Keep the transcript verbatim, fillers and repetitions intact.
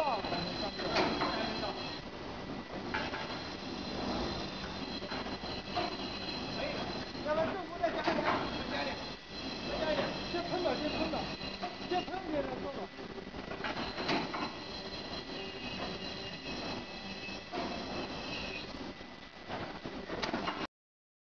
到。